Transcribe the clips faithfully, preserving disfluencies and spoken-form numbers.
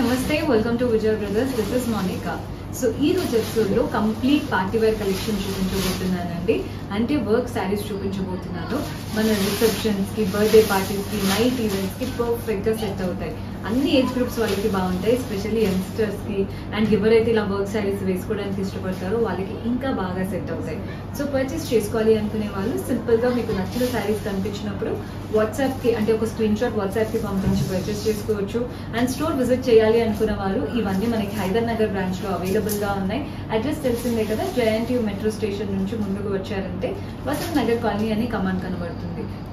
నమస్తే welcome to Vijay brothers this is Monika so ఈ రోజు ఎపిసోడ్ లో కంప్లీట్ పార్టీ వేర్ కలెక్షన్ చూపించబోతున్నానండి అంటే వర్క్ సారీస్ చూపించబోతున్నాను మన రిసెప్షన్స్ కి బర్త్డే పార్టీస్ కి నైట్ ఈవెంట్స్ కి పర్ఫెక్ట్ గా సెట్ అవుతాయి అన్ని ఏజ్ గ్రూప్స్ వాళ్ళకి బాగుంటాయి ఎస్పెషల్లీ యంగ్స్టర్స్ కి అండ్ ఎవరైతే ఇలా వర్క్ సారీస్ వేసుకోవడానికి ఇష్టపడతారో వాళ్ళకి ఇంకా బాగా సెట్ అవుతాయి సో పర్చేస్ చేసుకోవాలి అనుకునే వాళ్ళు సింపుల్ గా మీకు నచ్చిన సారీస్ కనిపించినప్పుడు వాట్సాప్ కి అంటే ఒక స్క్రీన్ షాట్ వాట్సాప్ కి పంపించి పర్చేస్ చేసుకోవచ్చు అండ్ స్టోర్ విజిట్ చేయాలి అనుకున్న వాళ్ళు ఇవన్నీ మనకి హైదర్ నగర్ బ్రాంచ్ లో అవైలబుల్ గా ఉన్నాయి అడ్రస్ తెలిసిందే కదా జెఎన్ టీ మెట్రో స్టేషన్ నుంచి ముందుకు వచ్చారంటే వసంత్ నగర్ కాలనీ అని కమాన్ కనబడుతుంది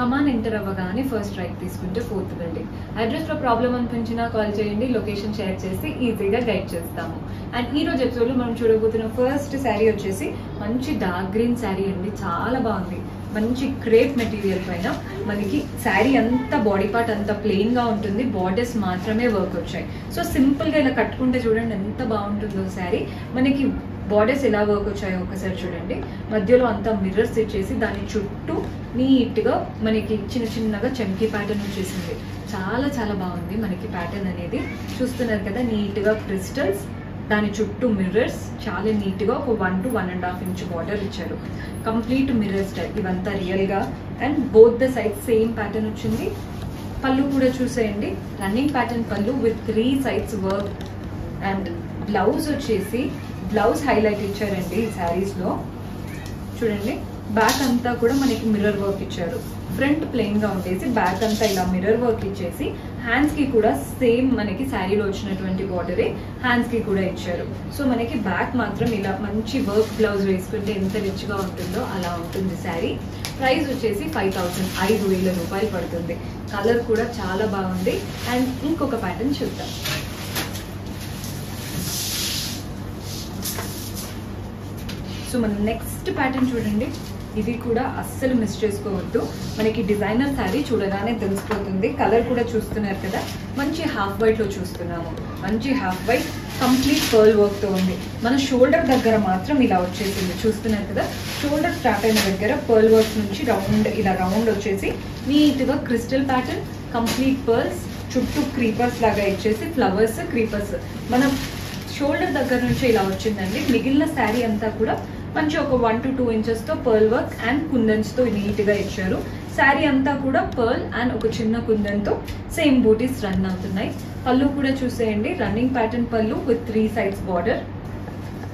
కమాన్ ఎంటర్ అవ్వగానే ఫస్ట్ రైట్ తీసుకుంటే ఫోర్త్ బిల్డింగ్ అడ్రస్ లో ప్రాబ్లం అనిపించినా కాల్ చేయండి లొకేషన్ షేర్ చేసి ఈజీగా గైడ్ చేస్తాము అండ్ ఈ రోజు ఎపిసోడ్ లో మనం చూడబోతున్న ఫస్ట్ శారీ వచ్చేసి మంచి డార్క్ గ్రీన్ శారీ అండి చాలా బాగుంది మంచి క్రేప్ మెటీరియల్ పైన మనకి శారీ అంతా బాడీ పార్ట్ అంతా ప్లెయిన్ గా ఉంటుంది బార్డర్స్ మాత్రమే వర్క్ వచ్చాయి సో సింపుల్ గా ఇలా కట్టుకుంటే చూడండి ఎంత బాగుంటుందో శారీ మనకి బార్డర్స్ ఎలా వర్క్ వచ్చాయో ఒకసారి చూడండి మధ్యలో అంతా మిర్రర్స్ సెట్ చేసి దాని చుట్టూ నీట్ గా మనకి చిన్న చిన్నగా చంకీ ప్యాటర్న్ వచ్చేసింది చాలా చాలా బాగుంది మనకి ప్యాటర్న్ అనేది చూస్తున్నారు కదా నీట్ గా క్రిస్టల్స్ దాని చుట్టూ మిర్రర్స్ చాలా నీట్ గా ఒక one two one and half inch border ఇచ్చారు కంప్లీట్ మిర్రర్స్ టైప్ ఇవంతా రియల్ గా and both the side same pattern వచ్చింది పళ్ళు కూడా చూసేయండి రన్నింగ్ ప్యాటర్న్ పళ్ళు with three sides work and blouse వచ్చేసి బ్లౌజ్ హైలైట్ ఇచ్చారండి ఈ శారీస్ లో చూడండి బ్యాక్ అంతా కూడా మనకి మిర్రర్ వర్క్ ఇచ్చారు ఫ్రంట్ ప్లెయిన్ గా ఉండేసి బ్యాక్ అంతా ఇలా మిర్రర్ వర్క్ ఇచ్చేసి హ్యాండ్స్ కి కూడా సేమ్ మనకి శారీలో వచ్చినటువంటి బార్డరే హ్యాండ్స్ కి కూడా ఇచ్చారు సో మనకి బ్యాక్ మాత్రం ఇలా మంచి వర్క్ బ్లౌజ్ వేసుకుంటే ఎంత రిచ్ గా ఉంటుందో అలా ఉంటుంది శారీ ప్రైస్ వచ్చేసి ఫైవ్ థౌసండ్ ఐదు వేల రూపాయలు పడుతుంది కలర్ కూడా చాలా బాగుంది అండ్ ఇంకొక ప్యాటర్న్ చూద్దాం సో మనం నెక్స్ట్ ప్యాటర్న్ చూడండి ఇది కూడా అస్సలు మిస్ చేసుకోవద్దు మనకి డిజైనర్ శారీ చూడగానే తెలిసిపోతుంది కలర్ కూడా చూస్తున్నారు కదా మంచి హాఫ్ వైట్లో చూస్తున్నాము మంచి హాఫ్ వైట్ కంప్లీట్ పర్ల్ వర్క్తో ఉంది మన షోల్డర్ దగ్గర మాత్రం ఇలా వచ్చేసింది చూస్తున్నారు కదా షోల్డర్ స్టార్ట్ అయిన దగ్గర పర్ల్ వర్క్ నుంచి రౌండ్ ఇలా రౌండ్ వచ్చేసి నీట్గా క్రిస్టల్ ప్యాటర్న్ కంప్లీట్ పర్ల్స్ చుట్టూ క్రీపర్స్ లాగా ఇచ్చేసి ఫ్లవర్స్ క్రీపర్స్ మనం షోల్డర్ దగ్గర నుంచి ఇలా వచ్చిందండి మిగిలిన శారీ అంతా కూడా మంచి ఒక వన్ టు టూ ఇంచెస్ తో పర్ల్ వర్క్ అండ్ కుందన్స్ తో నీట్ గా ఇచ్చారు శారీ అంతా కూడా పర్ల్ అండ్ ఒక చిన్న కుందన్తో సేమ్ బూటీస్ రన్ అవుతున్నాయి పళ్ళు కూడా చూసేయండి రన్నింగ్ ప్యాటర్న్ పళ్ళు with three sides border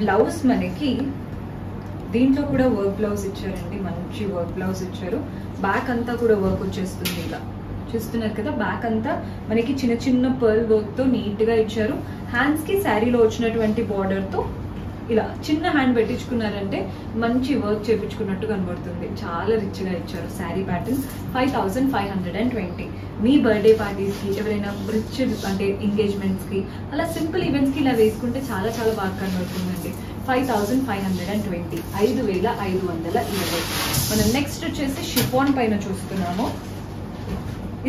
blouse మనకి దీంట్లో కూడా వర్క్ బ్లౌజ్ ఇచ్చారండి మంచి వర్క్ బ్లౌజ్ ఇచ్చారు బ్యాక్ అంతా కూడా వర్క్ వచ్చేస్తుంది ఇలా చూస్తున్నారు కదా బ్యాక్ అంతా మనకి చిన్న చిన్న పర్ల్ వర్క్ తో నీట్ గా ఇచ్చారు హ్యాండ్స్ కి శారీలో వచ్చినటువంటి బార్డర్ తో ఇలా చిన్న హ్యాండ్ పెట్టించుకున్నారంటే మంచి వర్క్ చేయించుకున్నట్టు కనబడుతుంది చాలా రిచ్ గా ఇచ్చారు sari pattern five thousand five hundred and twenty మీ బర్త్డే పార్టీస్ కి ఎవరైనా రిచ్ అంటే ఎంగేజ్మెంట్స్ కి అలా సింపుల్ ఈవెంట్స్ కి ఇలా వేసుకుంటే చాలా చాలా బాగా కనబడుతుందండి five thousand five hundred and twenty ఐదు వేల ఐదు వందల ఇరవై మనం నెక్స్ట్ వచ్చేసి షిఫాన్ పైన చూస్తున్నాము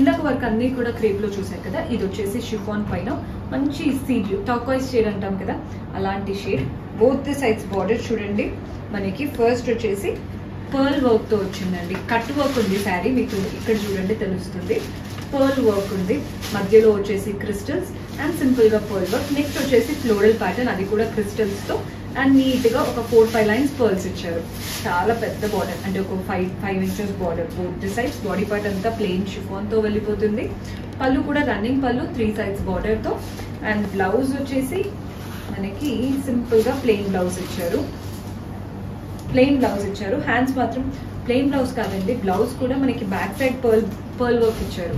ఇందాక వరకు అన్నీ కూడా క్రేప్ లో చూసారు కదా ఇది వచ్చేసి షిఫాన్ పైన మంచి సీడ్ టాకాయిస్ షేడ్ అంటాం కదా అలాంటి shade both the sides border చూడండి మనకి ఫస్ట్ వచ్చేసి పర్ల్ వర్క్ తో వచ్చిందండి కట్ వర్క్ ఉంది శారీ మీకు ఇక్కడ చూడండి తెలుస్తుంది పర్ల్ వర్క్ ఉంది మధ్యలో వచ్చేసి క్రిస్టల్స్ అండ్ సింపుల్ గా పర్ల్ వర్క్ నెక్స్ట్ వచ్చేసి ఫ్లోరల్ ప్యాటర్న్ అది కూడా క్రిస్టల్స్ తో అండ్ నీట్ గా ఒక ఫోర్ ఫైవ్ లైన్స్ పర్ల్స్ ఇచ్చారు చాలా పెద్ద బార్డర్ అంటే ఒక five five inches border both the sides body part అంతా ప్లెయిన్ షిఫాన్ తో వెళ్ళిపోతుంది పళ్ళు కూడా రన్నింగ్ పళ్ళు త్రీ సైడ్స్ బార్డర్ తో అండ్ బ్లౌజ్ వచ్చేసి మనకి సింపుల్ గా ప్లెయిన్ బ్లౌజ్ ఇచ్చారు ప్లెయిన్ బ్లౌజ్ ఇచ్చారు హ్యాండ్స్ మాత్రం ప్లెయిన్ బ్లౌజ్ కాదండి బ్లౌజ్ కూడా మనకి back side pearl pearl work ఇచ్చారు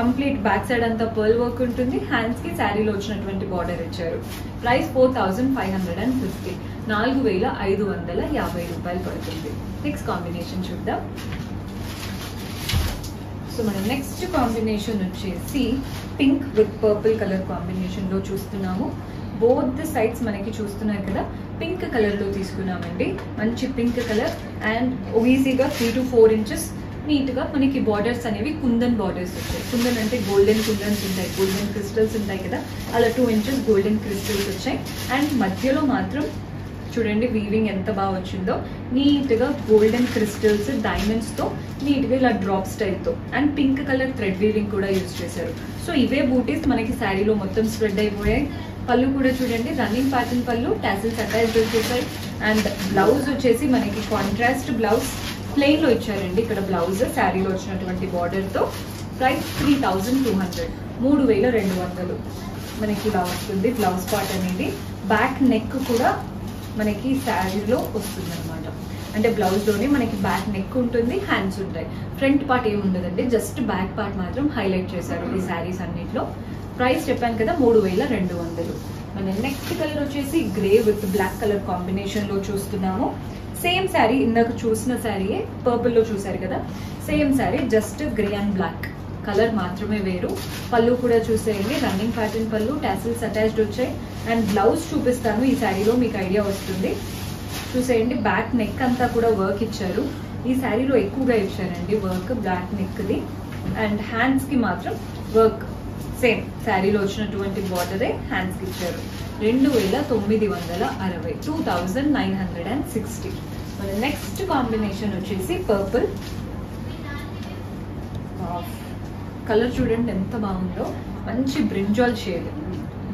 కంప్లీట్ బ్యాక్ సైడ్ అంతా పర్ల్ వర్క్ ఉంటుంది హ్యాండ్స్ కి శారీలో వచ్చినటువంటి బార్డర్ ఇచ్చారు price four thousand five hundred and fifty నాలుగు వేల ఐదు వందల యాభై రూపాయలు పడుతుంది నెక్స్ట్ కాంబినేషన్ చూద్దాం సో మనం నెక్స్ట్ కాంబినేషన్ వచ్చేసి pink with purple colour combination లో చూస్తున్నాము బోత్ ది సైడ్స్ మనకి చూస్తున్నారు కదా పింక్ కలర్ లో తీసుకున్నామండి మంచి పింక్ కలర్ అండ్ ఈజీగా three to four inches neat గా మనకి బార్డర్స్ అనేవి కుందన్ బార్డర్స్ వచ్చాయి కుందన్ అంటే గోల్డెన్ కుందన్స్ ఉంటాయి గోల్డెన్ క్రిస్టల్స్ ఉంటాయి కదా అలా టూ ఇంచెస్ గోల్డెన్ క్రిస్టల్స్ వచ్చాయి అండ్ మధ్యలో మాత్రం చూడండి వీవింగ్ ఎంత బాగా వచ్చిందో నీట్ గా గోల్డెన్ క్రిస్టల్స్ డైమండ్స్ తో నీట్ గా ఇలా డ్రాప్ స్టైల్ తో and pink colour thread weaving కూడా యూస్ చేశారు. సో ఇవే బూటీస్ మనకి శారీలో మొత్తం స్ప్రెడ్ అయిపోయాయి. పళ్ళు కూడా చూడండి రన్నింగ్ ప్యాటర్న్ పళ్ళు టాసిల్స్ అటాచ్ చేశారు అండ్ బ్లౌజ్ వచ్చేసి మనకి కాంట్రాస్ట్ బ్లౌజ్ ప్లెయిన్ లో ఇచ్చారండి. ఇక్కడ బ్లౌజ్ శారీలో వచ్చినటువంటి బార్డర్ తో price three thousand two hundred మూడు వేల రెండు వందలు మనకి ఇలా వస్తుంది. బ్లౌజ్ పార్ట్ అనేది బ్యాక్ నెక్ కూడా మనకి శారీలో వస్తుంది అనమాట. అంటే బ్లౌజ్లోనే మనకి బ్యాక్ నెక్ ఉంటుంది, హ్యాండ్స్ ఉంటాయి, ఫ్రంట్ పార్ట్ ఏమి ఉండదండి, జస్ట్ బ్యాక్ పార్ట్ మాత్రం హైలైట్ చేశారు ఈ శారీస్ అన్నింటిలో. ప్రైస్ చెప్పాను కదా మూడు వేల రెండు వందలు. మన నెక్స్ట్ కలర్ వచ్చేసి గ్రే విత్ బ్లాక్ కలర్ కాంబినేషన్లో చూస్తున్నాము. సేమ్ శారీ ఇందాక చూసిన శారీయే పర్పుల్లో చూసారు కదా, same sari just grey and black colour మాత్రమే వేరు. పళ్ళు కూడా చూసేయండి రన్నింగ్ ప్యాటర్న్ పళ్ళు టాసిల్స్ అటాచ్డ్ వచ్చాయి అండ్ బ్లౌజ్ చూపిస్తాను ఈ శారీలో మీకు ఐడియా వస్తుంది. చూసేయండి బ్యాక్ నెక్ అంతా కూడా వర్క్ ఇచ్చారు ఈ శారీలో, ఎక్కువగా ఇచ్చారండి వర్క్ బ్యాక్ నెక్ది అండ్ హ్యాండ్స్కి మాత్రం వర్క్ సేమ్ శారీలో వచ్చినటువంటి బార్డరే హ్యాండ్స్కి ఇచ్చారు. రెండు వేల తొమ్మిది వందల అరవై, two thousand nine hundred and sixty. మన నెక్స్ట్ కాంబినేషన్ వచ్చేసి పర్పుల్ కలర్ చూడండి ఎంత బాగుందో, మంచి brinjal shade.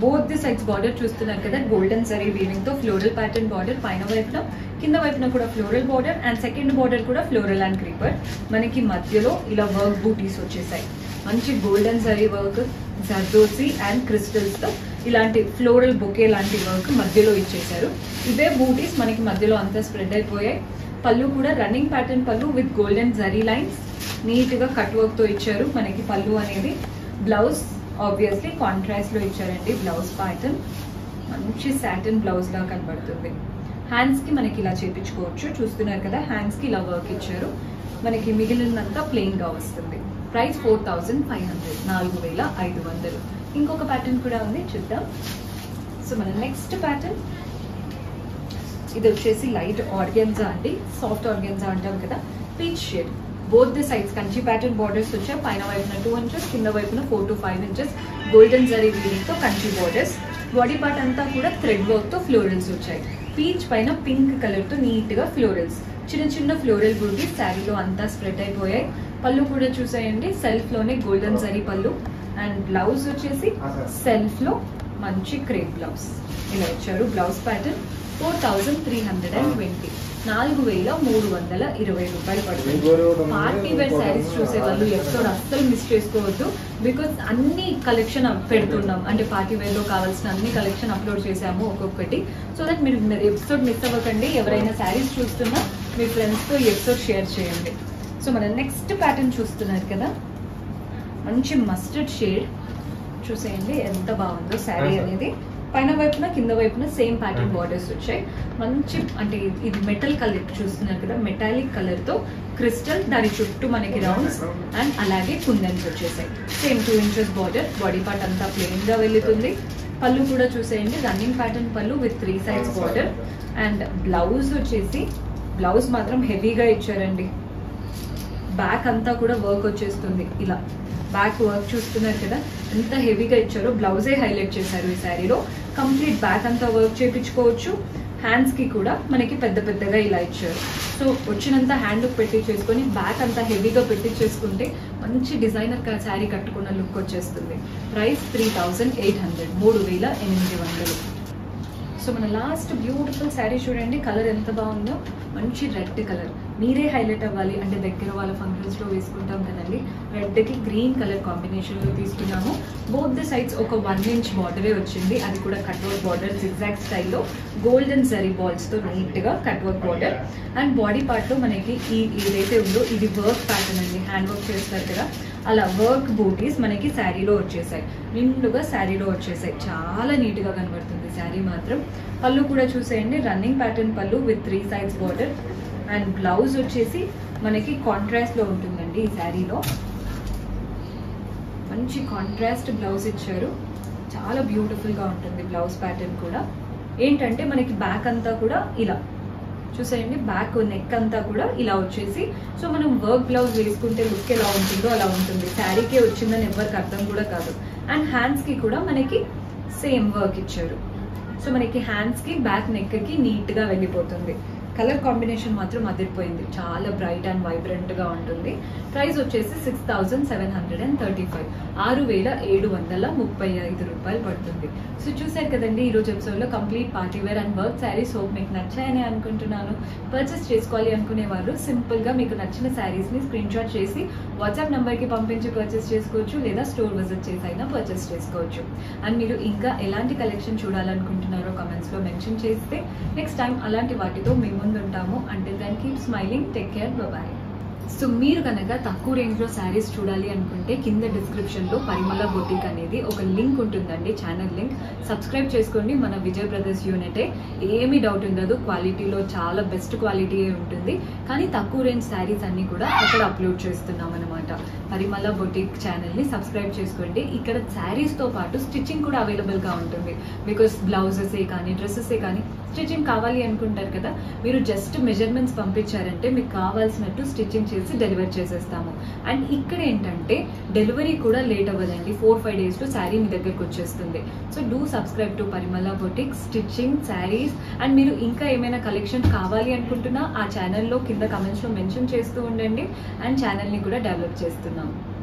Both the sides border చూస్తున్నారు కదా గోల్డెన్ జరీ వీవింగ్తో ఫ్లోరల్ ప్యాటర్న్ బార్డర్ పైన వైపున, కింద వైపున కూడా floral border and second border కూడా ఫ్లోరల్ అండ్ క్రీపర్. మనకి మధ్యలో ఇలా వర్క్ బూటీస్ వచ్చేసాయి, మంచి golden zari work zardozi and క్రిస్టల్స్తో ఇలాంటి ఫ్లోరల్ బొకే లాంటి వర్క్ మధ్యలో ఇచ్చేసారు. ఇవే బూటీస్ మనకి మధ్యలో అంతా స్ప్రెడ్ అయిపోయాయి. పళ్ళు కూడా రన్నింగ్ ప్యాటర్న్ పళ్ళు విత్ గోల్డెన్ జరీ లైన్స్ నీట్గా కట్ వర్క్తో ఇచ్చారు మనకి పళ్ళు అనేది. బ్లౌజ్ ఆబ్వియస్లీ కాంట్రాస్ట్లో ఇచ్చారండి, బ్లౌజ్ ప్యాటర్న్ మంచి సాటిన్ బ్లౌజ్లా కనబడుతుంది. హ్యాండ్స్కి మనకి ఇలా చేపించుకోవచ్చు, చూస్తున్నారు కదా హ్యాండ్స్కి ఇలా వర్క్ ఇచ్చారు. మనకి మిగిలినంతా ప్లెయిన్గా వస్తుంది. Price four thousand five hundred నాలుగు వేల ఐదు వందలు. ఇంకొక ప్యాటర్న్ కూడా ఉంది చూద్దాం. సో మన నెక్స్ట్ ప్యాటర్న్ ఇది వచ్చేసి లైట్ ఆర్గెన్జా అండి, సాఫ్ట్ ఆర్గెన్జా అంటాం కదా, peach shade. Both the sides Kanchi pattern borders వచ్చాయి, పైన వైపున టూ ఇంచెస్ కింద వైపున four to five inches golden zari వీవింగ్తో కంచి బార్డర్స్. బాడీ పార్ట్ అంతా కూడా థ్రెడ్ వర్క్తో ఫ్లోరల్స్ వచ్చాయి. పీచ్ పైన పింక్ కలర్తో నీట్గా ఫ్లోరల్స్, చిన్న చిన్న ఫ్లోరల్ బూటీస్ శారీలో అంతా స్ప్రెడ్ అయిపోయాయి. పళ్ళు కూడా చూసాయండి సెల్ఫ్లోనే గోల్డెన్ జరీ పళ్ళు అండ్ బ్లౌజ్ వచ్చేసి సెల్ఫ్లో మంచి క్రేప్ బ్లౌజ్ ఇలా వచ్చారు. Blouse pattern four thousand three hundred and twenty నాలుగు వేల మూడు వందల ఇరవై రూపాయలు పడుతుంది. పార్టీ వేర్ శారీస్ చూసే వాళ్ళు ఎపిసోడ్ అస్సలు మిస్ చేసుకోవద్దు, బికాస్ అన్ని కలెక్షన్ పెడుతున్నాం. అంటే పార్టీ వేర్లో కావాల్సిన అన్ని కలెక్షన్ అప్లోడ్ చేసాము ఒక్కొక్కటి, సో దట్ మీరు ఎపిసోడ్ మిస్ అవ్వకండి. ఎవరైనా శారీస్ చూస్తున్నా మీ ఫ్రెండ్స్తో ఎపిసోడ్ షేర్ చేయండి. సో మన నెక్స్ట్ ప్యాటర్న్ చూస్తున్నారు కదా, మంచి మస్టర్డ్ షేడ్ చూసేయండి ఎంత బాగుందో శారీ అనేది. పైన వైపున కింద వైపున సేమ్ ప్యాటర్న్ బార్డర్స్ వచ్చాయి. మంచి అంటే ఇది మెటల్ కలర్ చూస్తున్నారు కదా, మెటాలిక్ కలర్తో క్రిస్టల్, దాని చుట్టూ మనకి రౌండ్స్ అండ్ అలాగే కుందన్స్ వచ్చేసాయి. Same two inches border, body part అంతా ప్లెయిన్గా వెళ్తుంది. పళ్ళు కూడా చూసేయండి రన్నింగ్ ప్యాటర్న్ పళ్ళు with three size border and blouse వచ్చేసి బ్లౌజ్ మాత్రం హెవీగా ఇచ్చారండి. బ్యాక్ అంతా కూడా వర్క్ వచ్చేస్తుంది, ఇలా బ్యాక్ వర్క్ చూస్తున్నారు కదా ఎంత హెవీగా ఇచ్చారో, బ్లౌజే హైలైట్ చేశారు ఈ శారీలో. కంప్లీట్ బ్యాక్ అంతా వర్క్ చేయించుకోవచ్చు. హ్యాండ్స్కి కూడా మనకి పెద్ద పెద్దగా ఇలా ఇచ్చారు. సో వచ్చినంత హ్యాండ్కి పెట్టి చేసుకొని బ్యాక్ అంతా హెవీగా పెట్టి చేసుకుంటే మంచి డిజైనర్ శారీ కట్టుకున్న లుక్ వచ్చేస్తుంది. Price three thousand eight hundred, మూడు వేల ఎనిమిది వందలు. సో మన లాస్ట్ బ్యూటిఫుల్ శారీ చూడండి, కలర్ ఎంత బాగుందో, మంచి రెడ్ కలర్. మీరే హైలైట్ అవ్వాలి అంటే దగ్గర వాళ్ళ ఫంక్షన్స్లో వేసుకుంటాం కదండి, రెడ్కి గ్రీన్ కలర్ కాంబినేషన్లో తీసుకున్నాము. బోత్ ది సైడ్స్ ఒక వన్ ఇంచ్ బార్డరే వచ్చింది, అది కూడా కట్వర్క్ బార్డర్ జిగ్జాగ్ స్టైల్లో గోల్డెన్ జరీ బాల్స్తో నీట్గా కట్వర్క్ బార్డర్ అండ్ బాడీ పార్ట్లో మనకి ఈ ఏదైతే ఉందో ఇది వర్క్ ప్యాటర్న్ అండి, హ్యాండ్ వర్క్ చేస్తారు కదా అలా వర్క్ బూటీస్ మనకి శారీలో వచ్చేసాయి, నిండుగా శారీలో వచ్చేసాయి. చాలా నీట్గా కనబడుతుంది శారీ మాత్రం. పళ్ళు కూడా చూసేయండి రన్నింగ్ ప్యాటర్న్ పళ్ళు with three sides border and blouse వచ్చేసి మనకి కాంట్రాస్ట్లో ఉంటుందండి ఈ శారీలో. మంచి కాంట్రాస్ట్ బ్లౌజ్ ఇచ్చారు, చాలా బ్యూటిఫుల్గా ఉంటుంది బ్లౌజ్ ప్యాటర్న్ కూడా. ఏంటంటే మనకి బ్యాక్ అంతా కూడా ఇలా చూసేయండి, బ్యాక్ నెక్ అంతా కూడా ఇలా వచ్చేసి, సో మనం వర్క్ బ్లౌజ్ వేసుకుంటే లుక్ ఎలా ఉంటుందో అలా ఉంటుంది. శారీకే వచ్చిందని ఎవరికి అర్థం కూడా కాదు. అండ్ హ్యాండ్స్కి కూడా మనకి సేమ్ వర్క్ ఇచ్చారు. सो मन की हैंड्स की बैक नेक की नीट गा वेल्लिपोतुंदी कलर कांबिनेशन मात्रम अदिरिपोयिंది चाला ब्राइट एंड वाइब्रेंट गा उंटुंदी प्राइस वच्चेसी six thousand seven hundred thirty five six thousand seven hundred thirty five రూపాయలు పడుతుంది సో చూశారు కదండి ఈ రోజు ఎపిసోడ్ లో complete party wear and work saris hope మీకు నచ్చాయని అనుకుంటున్నాను పర్చేస్ చేసుకోవాలి అనుకునేవారు సింపుల్ గా మీకు నచ్చిన సారీస్ ని స్క్రీన్ షాట్ చేసి WhatsApp నంబర్ కి పంపించి పర్చేస్ చేసుకోవచ్చు లేదా స్టోర్ విజిట్ చేసైనా పర్చేస్ చేసుకోవచ్చు అండ్ మీరు ఇంకా ఎలాంటి కలెక్షన్ చూడాలనుకుంటున్నారో కామెంట్స్ లో మెన్షన్ చేస్తే నెక్స్ట్ టైం అలాంటి వాటితో మేము ఉంటాము until then keep smiling take care bye bye so मीरु गनक तक्कुव रेंज लो सारीस चूडाली अनुकुंटे किंद डिस्क्रिप्शन लो परिमला बोटिक अनेदी ओक लिंक उंटुंदंडी चैनल लिंक सब्सक्राइब चेसुकोंडी मन विजय ब्रदर्स यूनिटे एमी डाउट उंडदु क्वालिटी लो चाला बेस्ट क्वालिटी उंटुंदी कानी तक्कुव रेंज सारीस अन्नी कूडा अक्कड अपलोड चेस्तुन्नाम अन्नमाट परिमला बोटिक चैनल नि सब्सक्राइब चेसुकोंडी इक्कड सारीस तो पाटु स्टिचिंग कूडा अवेलेबल गा उंटुंदी बिकाज़ ब्लाउजेस ए कानी ड्रेसेस ए कानी स्टिचिंग कावाली अनुकुंटारु कदा मीरु जस्ट मेजरमेंट्स पंपिंचारंटे मीकु कावाल्सिनट्टु स्टिचिंग డెలివర్ చేసేస్తాము అండ్ ఇక్కడ ఏంటంటే డెలివరీ కూడా లేట్ అవ్వదండి four five డేస్ లో సారీ మీ దగ్గరికి వచ్చేస్తుంది so do subscribe to Parimala boutique stitching saris and మీరు ఇంకా ఏమైనా కలెక్షన్ కావాలి అనుకుంటున్నా ఆ ఛానల్ లో కింద కామెంట్స్ లో మెన్షన్ చేస్తూ ఉండండి అండ్ ఛానల్ ని కూడా డెవలప్ చేస్తున్నాము